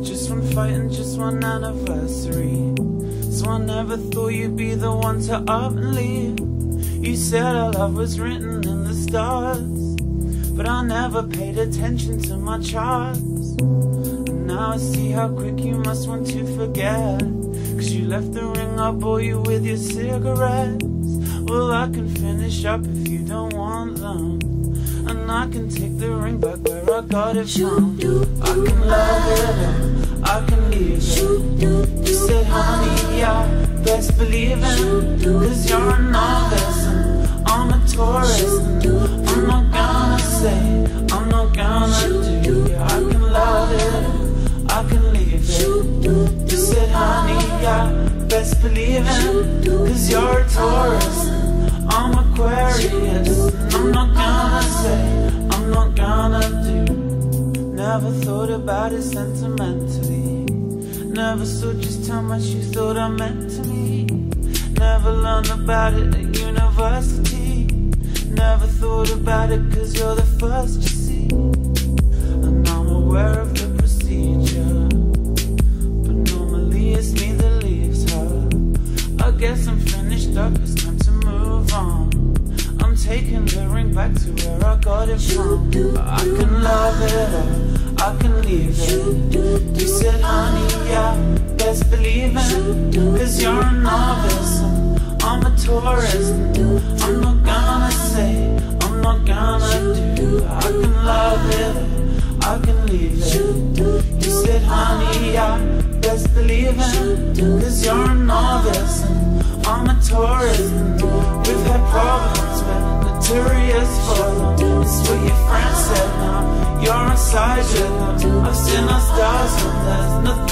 Just from fighting just one anniversary. So I never thought you'd be the one to up and leave. You said our love was written in the stars, but I never paid attention to my charts. And now I see how quick you must want to forget, 'cause you left the ring, I bought you with your cigarettes. Well, I can finish up if you don't want them, and I can take the ring back where I got it from. I can love it, I can leave it. You said, honey, yeah, best believe it, 'cause you're a novice and I'm a tourist, and I'm not gonna say, I'm not gonna do. Yeah, I can love it, I can leave it. You said, honey, yeah, best believe it, 'cause you're a tourist, I'm Aquarius, and I'm not gonna say, I'm not gonna do. Never thought about it sentimentally, never saw just how much you thought I meant to me. Never learned about it at university, never thought about it 'cause you're the first to see. And I'm aware of the procedure, but normally it's me that leaves her. I guess I'm finished up, it's time to move on. I'm taking the ring back to where I got it from. I can love it, I can leave it. You said, honey, yeah, best believe it, 'cause you're a novice, I'm a tourist, I'm not gonna say, I'm not gonna do. I can love it, I can leave it. You said, honey, yeah, best believe it, 'cause you're a novice, I'm a tourist. We've had problems, been notorious for them. It's what your friends said now, you're a side. I've seen our stars, and there's nothing